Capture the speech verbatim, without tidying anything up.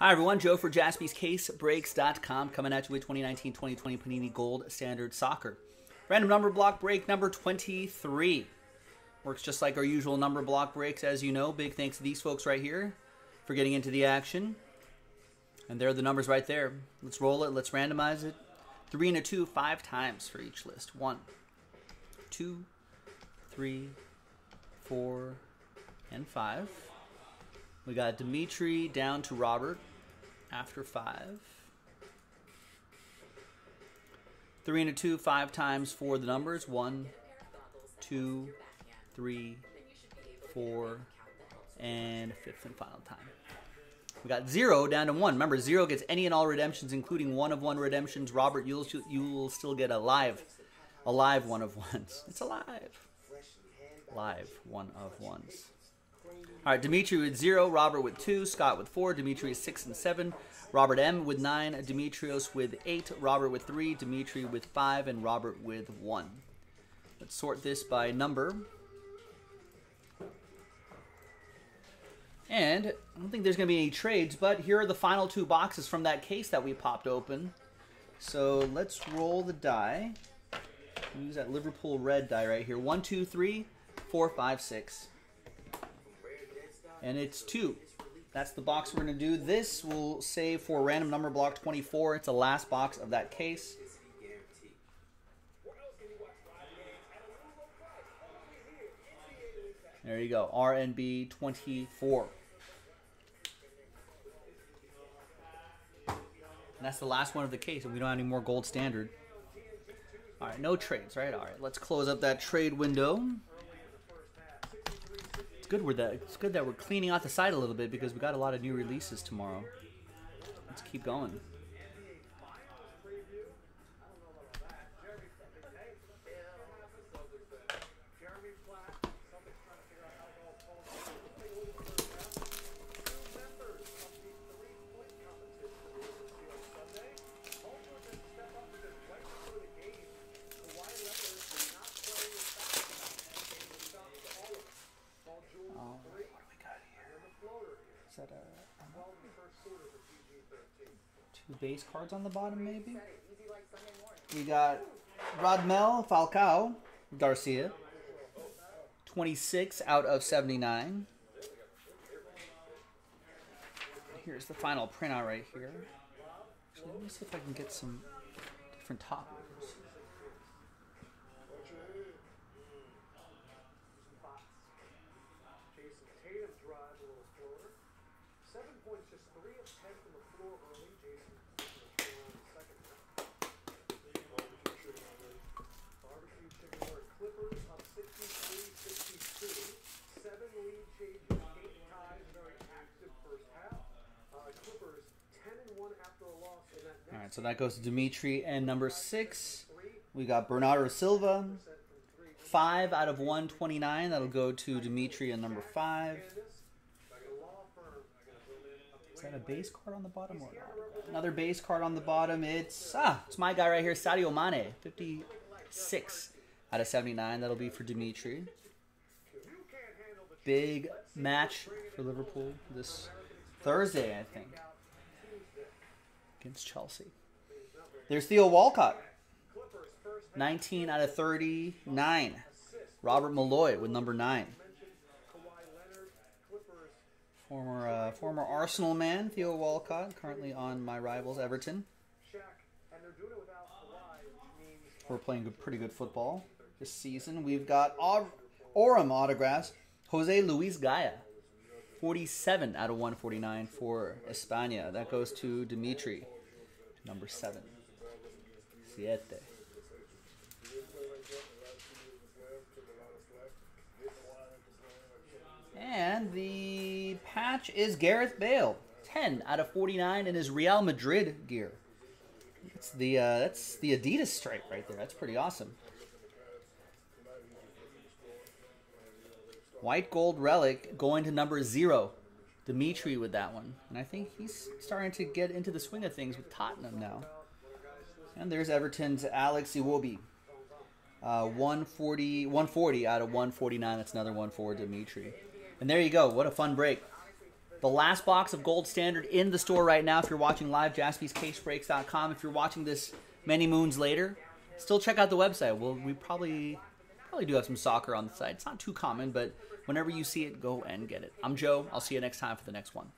Hi everyone, Joe for Jaspys Case Breaks dot com coming at you with twenty nineteen twenty twenty Panini Gold Standard Soccer. Random number block break number twenty-three. Works just like our usual number block breaks, as you know. Big thanks to these folks right here for getting into the action. And there are the numbers right there. Let's roll it, let's randomize it. Three and a two, five times for each list. One, two, three, four, and five. We got Dimitri down to Robert after five. Three and a two, five times for the numbers. One, two, three, four, and fifth and final time. We got zero down to one. Remember, zero gets any and all redemptions, including one of one redemptions. Robert, you'll, you'll still get a live, a live one of ones. It's alive. Live one of ones. All right, Dimitri with zero, Robert with two, Scott with four, Dimitri is six and seven, Robert M with nine, Dimitrios with eight, Robert with three, Dimitri with five, and Robert with one. Let's sort this by number. And I don't think there's going to be any trades, but here are the final two boxes from that case that we popped open. So let's roll the die. Use that Liverpool red die right here. One, two, three, four, five, six. And it's two. That's the box we're going to do. This will save for random number block twenty-four. It's the last box of that case. There you go. R N B twenty-four. And that's the last one of the case, and we don't have any more Gold Standard. All right, no trades, right? All right, let's close up that trade window. It's good, we're that, it's good that we're cleaning out the side a little bit because we got a lot of new releases tomorrow. Let's keep going. Is that a, um, two base cards on the bottom, maybe? We got Rodmel Falcao Garcia, twenty-six out of seventy-nine. Here's the final printout right here. Actually, let me see if I can get some different top numbers. Alright, so that goes to Dimitri. And number six, we got Bernardo Silva. Five out of one twenty-nine. That'll go to Dimitri and number five. Is that a base card on the bottom or not? Another base card on the bottom. It's ah, it's my guy right here, Sadio Mane. fifty-six out of seventy-nine. That'll be for Dimitri. Big match for Liverpool this Thursday, I think. Against Chelsea. There's Theo Walcott. nineteen out of thirty-nine. Robert Malloy with number nine. Former uh, former Arsenal man, Theo Walcott, currently on my rivals Everton. We're playing good, pretty good football this season. We've got Orem autographs. Jose Luis Gaya. forty-seven out of one forty-nine for España. That goes to Dimitri. Number seven. Siete. And the patch is Gareth Bale, ten out of forty-nine in his Real Madrid gear. It's the uh, that's the Adidas stripe right there. That's pretty awesome. White gold relic going to number zero. Dimitri with that one. And I think he's starting to get into the swing of things with Tottenham now. And there's Everton's Alex Iwobi. Uh, one forty out of one forty-nine. That's another one for Dimitri. And there you go. What a fun break. The last box of Gold Standard in the store right now. If you're watching live, Jaspys Case Breaks dot com. If you're watching this many moons later, still check out the website. We'll, we probably probably do have some soccer on the site. It's not too common, but whenever you see it, go and get it. I'm Joe. I'll see you next time for the next one.